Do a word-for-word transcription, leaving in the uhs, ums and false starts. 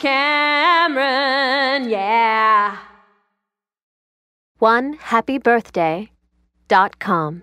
Cameron, yeah. one happy birthday dot com